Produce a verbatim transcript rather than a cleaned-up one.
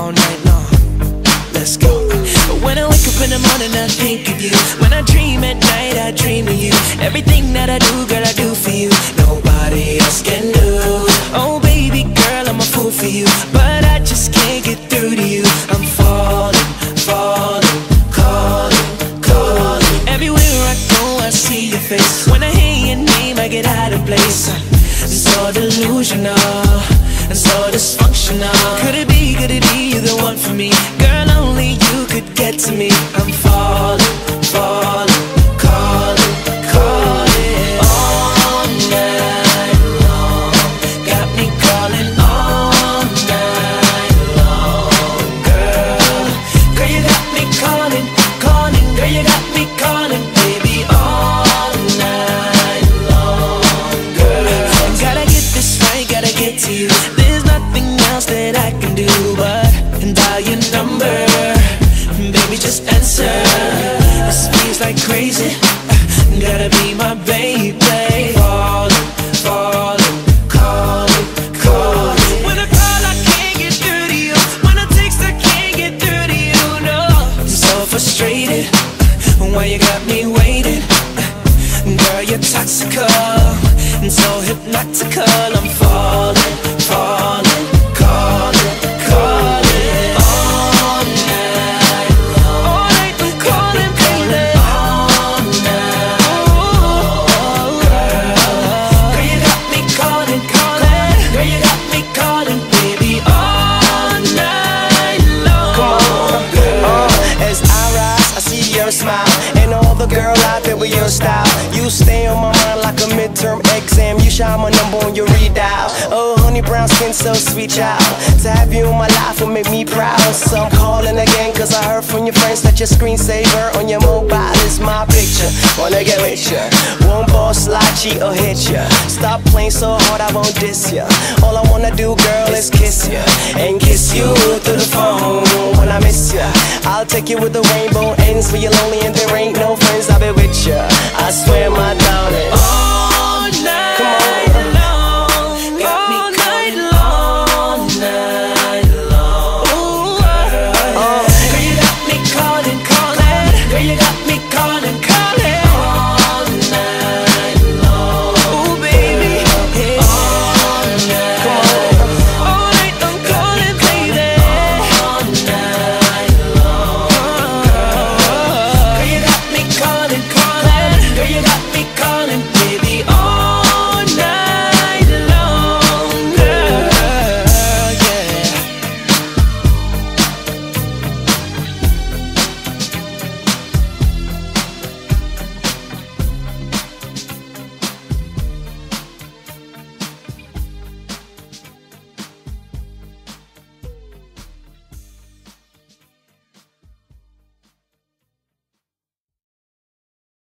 all night long. Let's go. When I wake up in the morning, I think of you. When I dream at night, I dream of you. Everything that I do, girl, I do for you. Nobody else can do. Oh, baby girl, I'm a fool for you, but I just can't get through to you. I'm falling, falling, calling, calling. Everywhere I go, I see your face. When I hear your name, I get out of place. I'm so delusional, I'm so dysfunctional. Could it be, could it be you're the one for me? Girl, only you could get to me. I'm falling, falling, calling, calling all night long. Got me calling all night long. Girl, girl, you got me calling, calling. Girl, you got me calling, baby, all night long. Girl, gotta get this right, gotta get to you. That I can do, but and dial your number, baby, just answer. This feels like crazy. Gotta be my baby. Falling, falling, calling, calling. When I call, I can't get through to you. When I text, I can't get through to you. No, I'm so frustrated. Why you got me waiting? Girl, you're toxical and so hypnotical. I'm falling, falling. My number on your redial. Oh, honey, brown skin, so sweet, child. To have you in my life will make me proud. So I'm calling again, cause I heard from your friends that your screensaver on your mobile is my picture. Wanna get with ya? Won't boss lie, cheat or hit ya. Stop playing so hard, I won't diss ya. All I wanna do, girl, is kiss ya. And kiss you through the phone when I miss ya. I'll take you with the rainbow ends, for you're lonely and there ain't